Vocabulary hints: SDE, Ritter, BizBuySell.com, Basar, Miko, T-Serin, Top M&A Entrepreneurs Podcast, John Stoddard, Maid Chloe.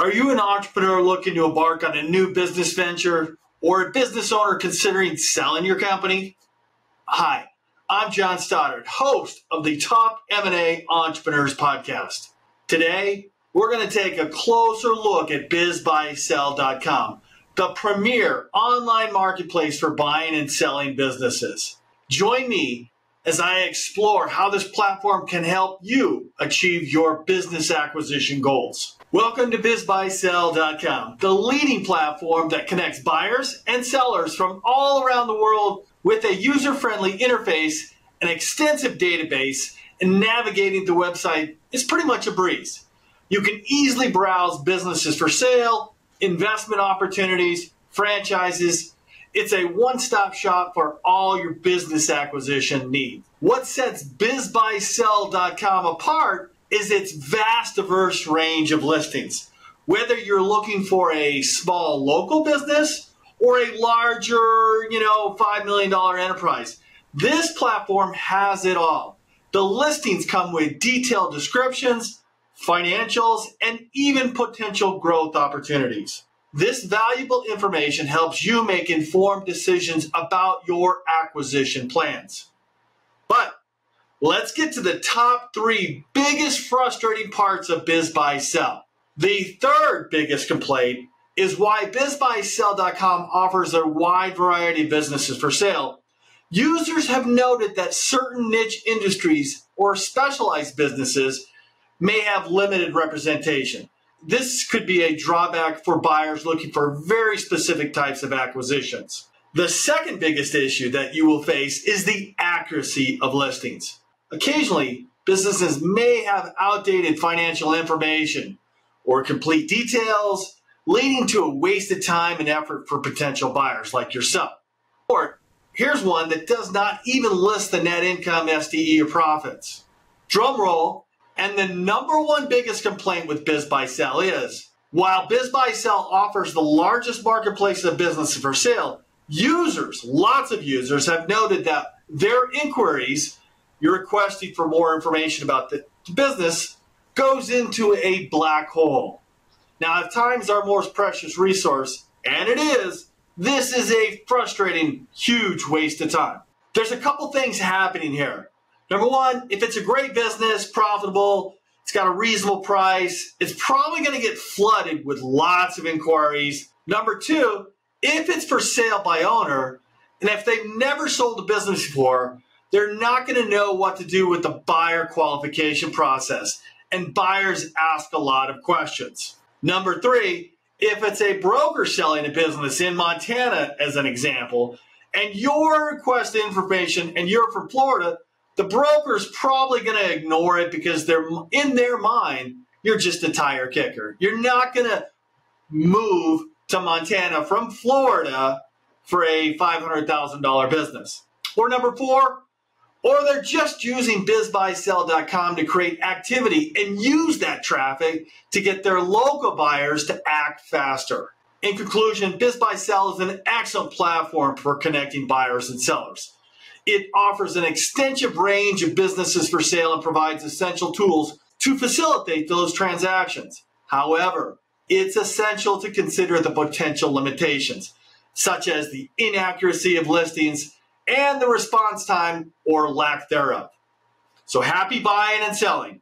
Are you an entrepreneur looking to embark on a new business venture or a business owner considering selling your company? Hi, I'm John Stoddard, host of the Top M&A Entrepreneurs Podcast. Today, we're going to take a closer look at BizBuySell.com, the premier online marketplace for buying and selling businesses. Join me as I explore how this platform can help you achieve your business acquisition goals. Welcome to BizBuySell.com, the leading platform that connects buyers and sellers from all around the world with a user-friendly interface, an extensive database, and navigating the website is pretty much a breeze. You can easily browse businesses for sale, investment opportunities, franchises. It's a one-stop shop for all your business acquisition needs. What sets BizBuySell.com apart is its vast, diverse range of listings. Whether you're looking for a small local business or a larger, $5 million enterprise, this platform has it all. The listings come with detailed descriptions, financials, and even potential growth opportunities. This valuable information helps you make informed decisions about your acquisition plans. But let's get to the top three biggest frustrating parts of BizBuySell. The third biggest complaint is why BizBuySell.com offers a wide variety of businesses for sale. Users have noted that certain niche industries or specialized businesses may have limited representation. This could be a drawback for buyers looking for very specific types of acquisitions. The second biggest issue that you will face is the accuracy of listings. Occasionally, businesses may have outdated financial information or complete details, leading to a waste of time and effort for potential buyers like yourself. Or here's one that does not even list the net income, SDE, or profits. Drum roll. And the number one biggest complaint with BizBuySell is, while BizBuySell offers the largest marketplace of businesses for sale, lots of users have noted that their inquiries, you're requesting for more information about the business, goes into a black hole. Now, if time is our most precious resource, and it is, this is a frustrating, huge waste of time. There's a couple things happening here. Number one, if it's a great business, profitable, it's got a reasonable price, it's probably going to get flooded with lots of inquiries. Number two, if it's for sale by owner, and if they've never sold a business before, they're not going to know what to do with the buyer qualification process, and buyers ask a lot of questions. Number three, if it's a broker selling a business in Montana, as an example, and your request information and you're from Florida, the broker's probably going to ignore it because they're in their mind, you're just a tire kicker. You're not going to move to Montana from Florida for a $500,000 business. Or number four, or they're just using BizBuySell.com to create activity and use that traffic to get their local buyers to act faster. In conclusion, BizBuySell is an excellent platform for connecting buyers and sellers. It offers an extensive range of businesses for sale and provides essential tools to facilitate those transactions. However, it's essential to consider the potential limitations, such as the inaccuracy of listings and the response time or lack thereof. So happy buying and selling.